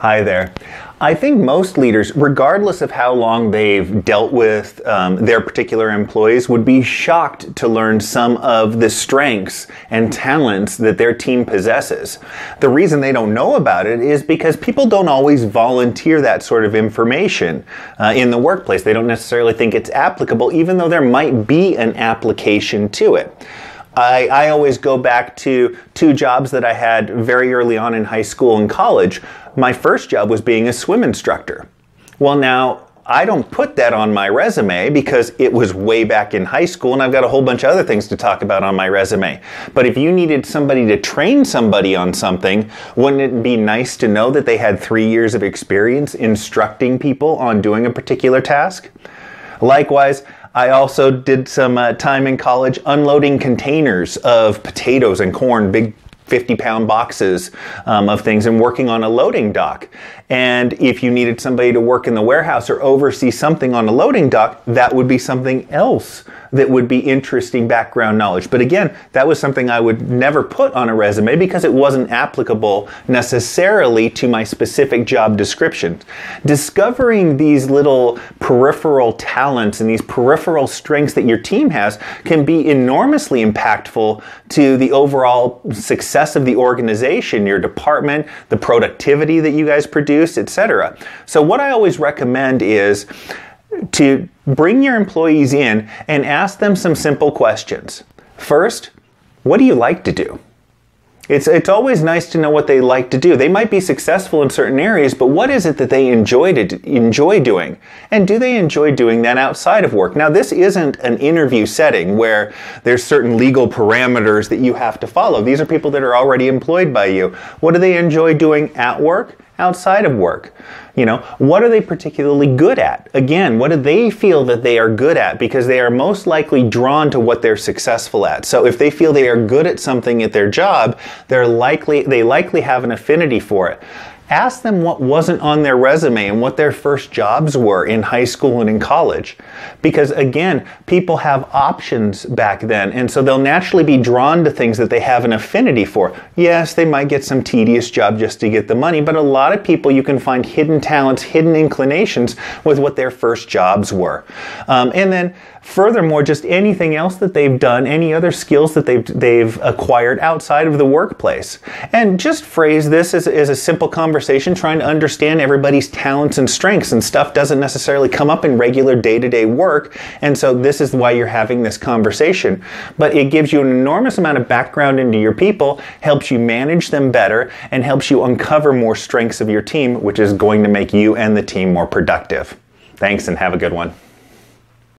Hi there. I think most leaders, regardless of how long they've dealt with their particular employees, would be shocked to learn some of the strengths and talents that their team possesses. The reason they don't know about it is because people don't always volunteer that sort of information in the workplace. They don't necessarily think it's applicable, even though there might be an application to it. I always go back to two jobs that I had very early on in high school and college. My first job was being a swim instructor. Well, now, I don't put that on my resume because it was way back in high school and I've got a whole bunch of other things to talk about on my resume. But if you needed somebody to train somebody on something, wouldn't it be nice to know that they had 3 years of experience instructing people on doing a particular task? Likewise, I also did some time in college unloading containers of potatoes and corn, big 50-pound boxes of things, and working on a loading dock. And if you needed somebody to work in the warehouse or oversee something on a loading dock, that would be something else that would be interesting background knowledge. But again, that was something I would never put on a resume because it wasn't applicable necessarily to my specific job description. Discovering these little peripheral talents and these peripheral strengths that your team has can be enormously impactful to the overall success of the organization, your department, the productivity that you guys produce, etc. So what I always recommend is to bring your employees in and ask them some simple questions. First, what do you like to do? It's always nice to know what they like to do. They might be successful in certain areas, but what is it that they enjoy doing? And do they enjoy doing that outside of work? Now, this isn't an interview setting where there's certain legal parameters that you have to follow. These are people that are already employed by you. What do they enjoy doing at work? Outside of work? You know, what are they particularly good at? Again, what do they feel that they are good at? Because they are most likely drawn to what they're successful at. So if they feel they are good at something at their job, they likely have an affinity for it. Ask them what wasn't on their resume and what their first jobs were in high school and in college. Because again, people have options back then, and so they'll naturally be drawn to things that they have an affinity for. Yes, they might get some tedious job just to get the money, but a lot of people, you can find hidden talents, hidden inclinations with what their first jobs were. And then furthermore, just anything else that they've done, any other skills that they've acquired outside of the workplace. And just phrase this as a simple conversation, trying to understand everybody's talents and strengths, and stuff doesn't necessarily come up in regular day-to-day work, and so this is why you're having this conversation. But it gives you an enormous amount of background into your people, helps you manage them better, and helps you uncover more strengths of your team, which is going to make you and the team more productive. Thanks, and have a good one.